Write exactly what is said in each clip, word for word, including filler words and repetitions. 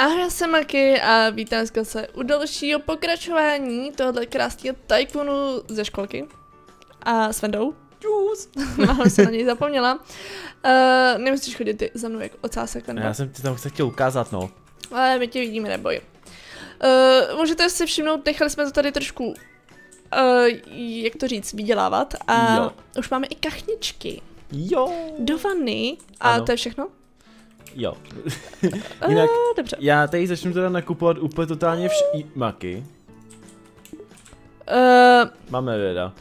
Ahoj, já jsem Makky a vítám se u dalšího pokračování tohohle krásného tycoonu ze školky. A s Vendou. Čus! Málo jsem na něj zapomněla. Uh, nemusíš chodit ty za mnou jako ocásek. Já jsem ti tam chtěl ukázat, no. Ale my tě vidíme, neboj. Uh, můžete si všimnout, nechali jsme to tady trošku, uh, jak to říct, vydělávat. A jo. Už máme i kachničky. Jo. Do vany. A ano. To je všechno? Jo. Jinak, a, dobře. Já tady začnu teda nakupovat úplně totálně vš... Makky. Uh, Máme věda.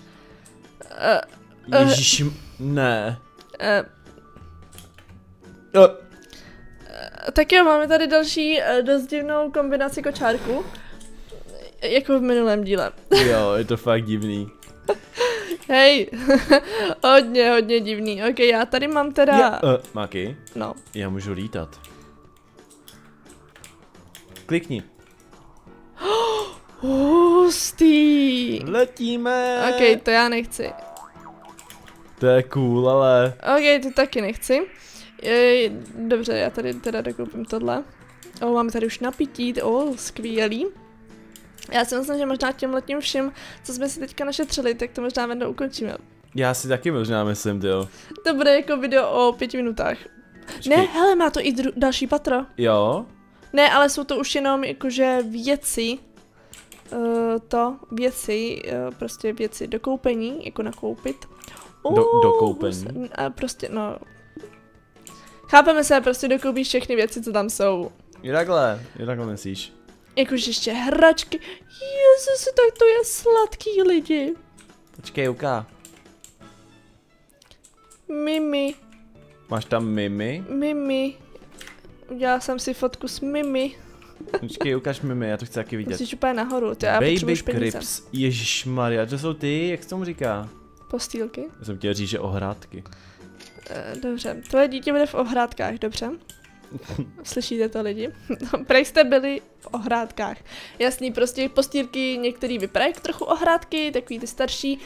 Uh, uh, Ježíš, ne. Uh, uh. Tak jo, máme tady další dost divnou kombinaci kočárku. Jako v minulém díle. Jo, je to fakt divný. Hej, hodně, hodně divný. Ok, já tady mám teda... Já, uh, Makky? No. Já můžu lítat. Klikni. Hustý. Letíme. Ok, to já nechci. To je cool, ale... Ok, to taky nechci. Jej, dobře, já tady teda dokoupím tohle. O, máme tady už napití, o, skvělý. Já si myslím, že možná tím letním všim, co jsme si teďka našetřili, tak to možná Vendo ukončíme. Já si taky možná myslím, jo. To bude jako video o pěti minutách. Počkej. Ne, hele, má to i další patro. Jo? Ne, ale jsou to už jenom jakože věci, uh, to, věci, uh, prostě věci do koupení, jako nakoupit. Uh, do, do koupení? A prostě, no. Chápeme se, prostě dokoupíš všechny věci, co tam jsou. Je takhle, je takhle myslíš. Jakože ještě hračky. Jezus, tak to je sladký, lidi. Počkej, uká. Mimi. Máš tam Mimi? Mimi. Udělala jsem si fotku s Mimi. Počkej, ukáž Mimi, já to chci taky vidět. Musíš úplně nahoru, ty, já Baby Crips, ježišmarja, to jsou ty, jak se tomu říká? Postýlky? Já jsem chtěl říct, že ohrádky. Dobře, tvoje dítě bude v ohrádkách, dobře? Slyšíte to, lidi? Prej jste byli v ohrádkách. Jasný, prostě postýlky, některý vypadají trochu ohrádky, takový ty starší,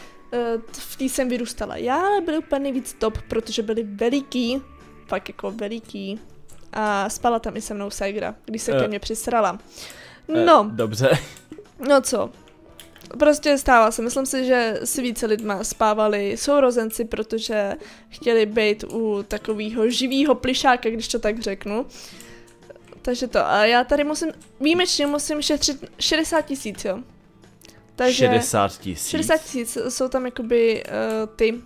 v tý jsem vyrůstala já, ale byly úplně nejvíc top, protože byly veliký, fakt jako veliký. A spala tam i se mnou ségra, když se uh, ke mně přisrala. No. Uh, dobře. No co? Prostě stává se, myslím si, že si více lidma spávali sourozenci, protože chtěli být u takového živého plišáka, když to tak řeknu. Takže to, a já tady musím, výjimečně musím šetřit šedesát tisíc, jo. Takže šedesát tisíc? šedesát tisíc, jsou tam jakoby uh, ty uh,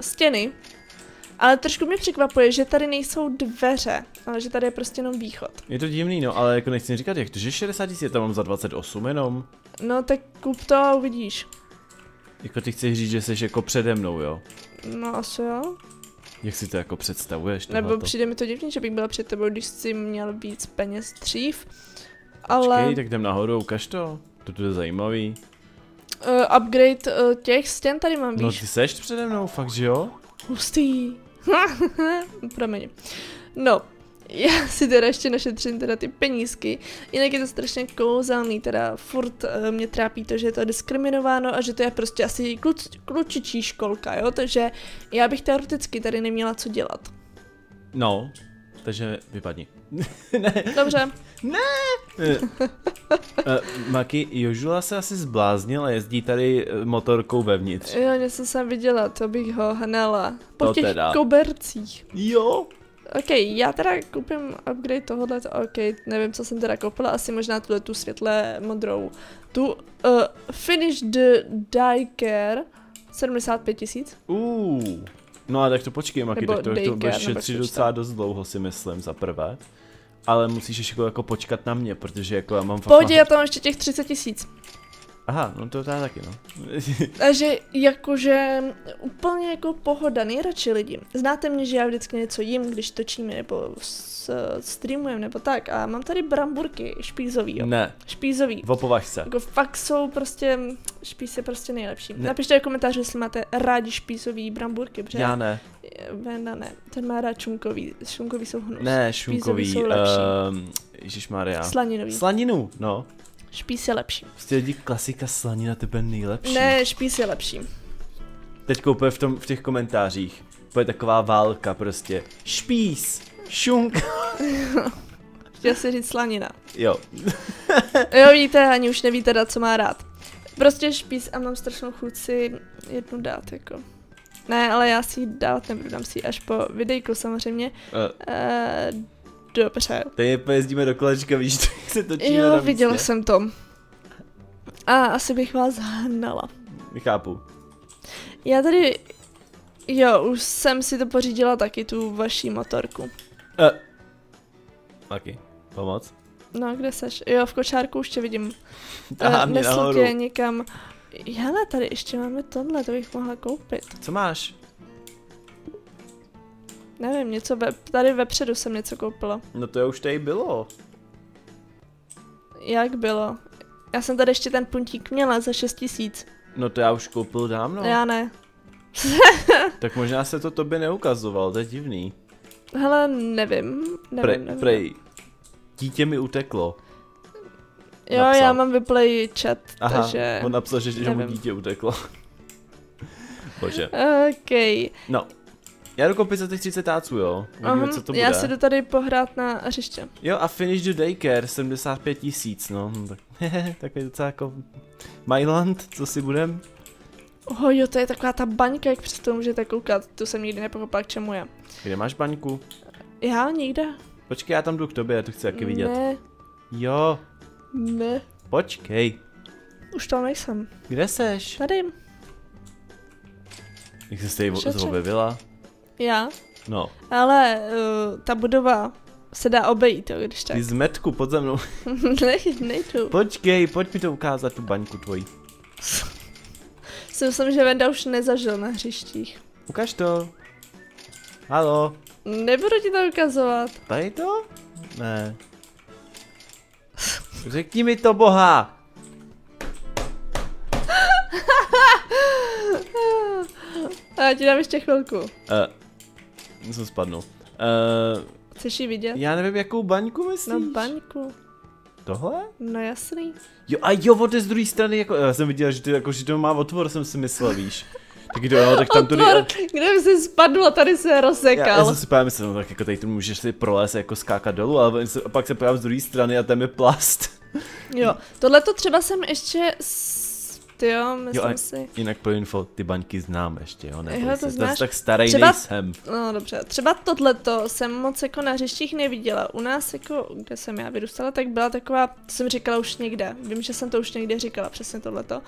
stěny. Ale trošku mě překvapuje, že tady nejsou dveře, ale že tady je prostě jenom východ. Je to divný, no, ale jako nechci říkat, jak to, že šedesát tisíc tam mám za dvacet osm jenom. No tak kup to a uvidíš. Jako ty chceš říct, že jsi jako přede mnou, jo? No asi jo. Jak si to jako představuješ? Nebo tohleto? Přijde mi to divný, že bych byla před tebou, když jsi měl víc peněz dřív. Ale... Počkej, tak jdem nahoru, ukaž to. To je zajímavý. Uh, upgrade uh, těch stěn tady mám, víš? No ty seš přede mnou, fakt, že jo? Hustý. Promiň. No, já si teda ještě našetřím teda ty penízky, jinak je to strašně kouzelný, teda furt uh, mě trápí to, že je to diskriminováno a že to je prostě asi kluč, klučičí školka, jo, takže já bych teoreticky tady neměla co dělat. No, takže vypadni. Ne. Dobře. Ne! uh, Makky, Jožula se asi zbláznila, jezdí tady motorkou vevnitř. Jo, něco jsem viděla, to bych ho hnala. Po to těch teda. Kobercích. Jo. Ok, já teda koupím upgrade tohohle, ok, nevím, co jsem teda koupila, asi možná tuhle tu světle modrou. Tu uh, Finish the DayCare sedmdesát pět tisíc. Uuu, no a tak to počkej, Makky, tak to, to budeš šetřit docela dost dlouho, si myslím, za prvé. Ale musíš ještě jako počkat na mě, protože jako já mám fakt... Pohodě, já tam ještě těch třicet tisíc. Aha, no to teda taky, no. Takže jakože úplně jako pohoda, nejradši lidi. Znáte mě, že já vždycky něco jím, když točíme nebo streamujeme nebo tak. A mám tady bramburky špízový, jo. Ne. Špízový. V opovažce. Jako fakt jsou prostě, špíz je prostě nejlepší. Ne. Napište do komentářů, jestli máte rádi špízový bramburky, protože... Já ne. Venda ne, ten má rád šunkový, šunkový jsou hnus. Ne, šunkový, jsou lepší. Um, ježišmarja. Slaninový. Slaninu, no. Špíz je lepší. Prostě lidi, klasika slanina, tebe nejlepší. Ne, špíz je lepší. Teď úplně v, tom, v těch komentářích. To je taková válka prostě. Špíz, šunka. Chtěl si říct slanina. Jo. Jo, vidíte, ani už neví teda, co má rád. Prostě špíz a mám strašnou chuť si jednu dát, jako. Ne, ale já si ji dát nebudu, dám si ji až po videjku samozřejmě. Uh. E, dobře. Tady pojezdíme do kolečka, víš, jak se točíme. Jo, viděla jsem to. A asi bych vás hnala. Nechápu. Já tady... Jo, už jsem si to pořídila taky, tu vaší motorku. Uh. Makky, pomoc. No, kde seš? Jo, v kočárku už tě vidím. Uh, Nesl tě někam. Hele, tady ještě máme tohle, to bych mohla koupit. Co máš? Nevím, něco ve, tady vepředu jsem něco koupila. No to už tady bylo. Jak bylo? Já jsem tady ještě ten puntík měla za šest tisíc. No to já už koupil dávno. Já ne. Tak možná se to tobě neukazoval, to je divný. Hele, nevím. nevím, nevím. Prej, dítě mi uteklo. Jo, napsal. Já mám vyplay chat, aha, takže... on napsal, že, že mu dítě uteklo. Bože. Okej. Okay. No. Já jdu koupit za těch třicet táců, jo? Uvidíme, co to bude. Já si jdu tady pohrát na hřiště. Jo, a finish the daycare, sedmdesát pět tisíc, no. Tak, takový docela jako... Myland, co si budem? Oho, jo, to je taková ta baňka, jak přes to můžete koukat. Tu jsem nikdy nepochopila, k čemu je. Kde máš baňku? Já nikde. Počkej, já tam jdu k tobě, já to chci taky vidět. Ne. Jo. Ne. Počkej. Už tam nejsem. Kde seš? Tady. Jak jsi tady objevila? Já? No. Ale uh, ta budova se dá obejít, jo, když tak. Ty zmetku pod za mnou. Ne, nejdu. Počkej, pojď mi to ukázat, tu baňku tvoji. Myslím, že Venda už nezažil na hřištích. Ukaž to. Haló. Nebudu ti to ukazovat. Tady to? Ne. Řekni mi to, boha! A já ti dám ještě chvilku. Uh, jsem spadnul. Uh, Chceš ji vidět? Já nevím, jakou baňku myslíš? No baňku. Tohle? No jasný. Jo a jo, od z druhé strany, jako, já jsem viděl, že to, jako, že to má otvor, jsem si myslel, víš. Tak jo, tak tam tudy... Otvor, kde jsi spadl a tady se rozsekal. Já, já jsem si právě myslel, no tak jako tady tu můžeš si prolézt jako skákat dolů, ale se, a pak se právě z druhé strany a tam je plast. Jo, tohle to třeba jsem ještě... Tyjo, myslím jo, si... Jinak pro info, ty baňky znám ještě, jo, nebo jo, to znáš. Tak starý třeba... nejsem. No dobře, třeba tohleto jsem moc jako na hřištích neviděla. U nás jako, kde jsem já vyrůstala, tak byla taková, to jsem říkala už někde, vím, že jsem to už někde říkala, přesně tohleto.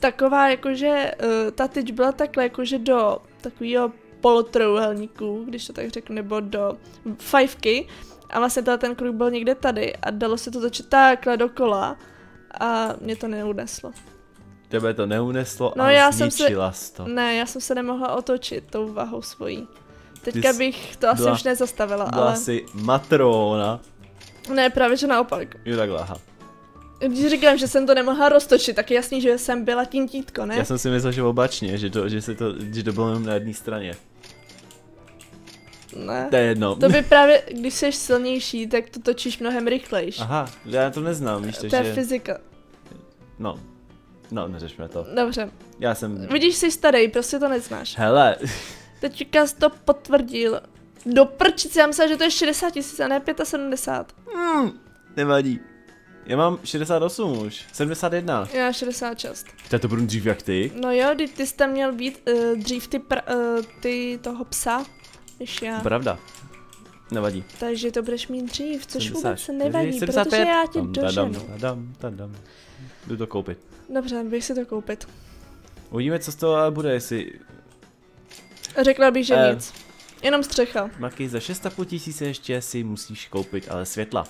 Taková jakože, uh, ta tyč byla takhle jakože do takového polotrojúhelníku, když to tak řeknu, nebo do fajfky. A vlastně ten kruh byl někde tady a dalo se to točit takhle dokola a mě to neuneslo. Tebe to neuneslo, no, ale já zničila jsem se, to. Ne, já jsem se nemohla otočit tou vahou svojí. Teďka Ty bych to asi byla, už nezastavila, byla ale... Byla jsi matrona. Ne, právě že naopak. Jo, takhle, aha. Když říkám, že jsem to nemohla roztočit, tak je jasný, že jsem byla tím títko, ne? Já jsem si myslel, že obačně, že to, že se to, že to bylo jenom na jedné straně. Ne. To je jedno. To by právě, když jsi silnější, tak to točíš mnohem rychlejš. Aha, já to neznám, víš, takže... To je fyzika. No. No, neřešme to. Dobře. Já jsem... Vidíš, jsi starý, prostě to neznáš. Hele. Teďka jsi to potvrdil. Do prčice, já myslím, že to je šedesát tisíc a ne sedmdesát pět. Hmm, nevadí. Já mám šedesát osm už, sedmdesát jedna. Já šedesát šest. Já to budu dřív jak ty. No jo, ty jsi tam měl být uh, dřív ty, pr, uh, ty toho psa, než já. Pravda. Nevadí. Takže to budeš mít dřív, což sedmdesát. Vůbec nevadí, sedmdesát pět. Protože já tě doženu. Jdu to koupit. Dobře, bych si to koupit. Uvidíme, co z toho bude, jestli... Řekla bych, že eh. nic. Jenom střecha. Makky, za šest a půl tisíce ještě si musíš koupit, ale světla.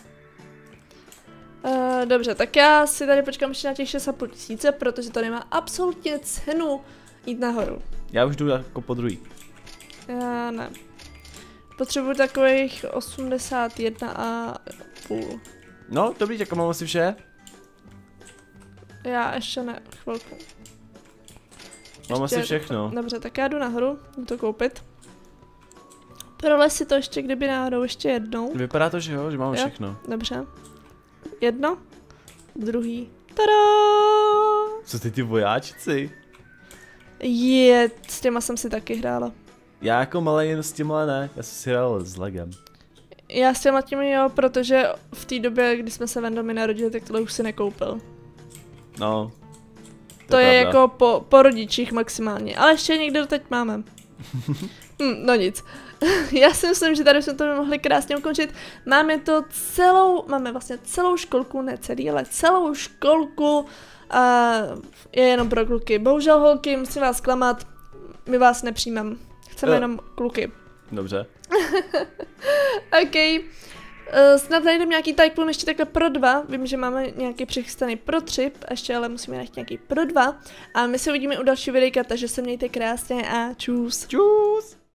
Eh, dobře, tak já si tady počkám ještě na těch šest a půl tisíce, protože to nemá absolutně cenu jít nahoru. Já už jdu jako po druhý. Já ne. Potřebuji takových osmdesát jedna a půl. No, dobrý, jako mám asi vše. Já ještě ne, chvilku. Mám asi všechno. Dobře, tak já jdu nahoru, jdu to koupit. Prolez si to ještě, kdyby náhodou, ještě jednou. Vypadá to, že jo, že máme všechno. Dobře. Jedno, druhý. Tadá! Co ty ty vojáčci? Je, s těma jsem si taky hrála. Já jako malej, jen s těma ne, já jsem si hrál s lagem. Já s těma těmi jo, protože v té době, kdy jsme se Vendomi narodili, tak tohle už si nekoupil. No. To, to je pravda. Jako po, po rodičích maximálně, ale ještě někde teď máme. Hm, no nic. Já si myslím, že tady jsme to mohli krásně ukončit. Máme to celou, máme vlastně celou školku, ne celý, ale celou školku. A je jenom pro kluky. Bohužel holky, musím vás klamat, my vás nepřijímám. Chceme uh, jenom kluky. Dobře. Ok. Uh, snad najdeme nějaký Tycoon ještě takhle pro dva. Vím, že máme nějaký přichystaný pro tři, ještě ale musíme najít nějaký pro dva. A my se uvidíme u dalšího videa, takže se mějte krásně a čus. Čus.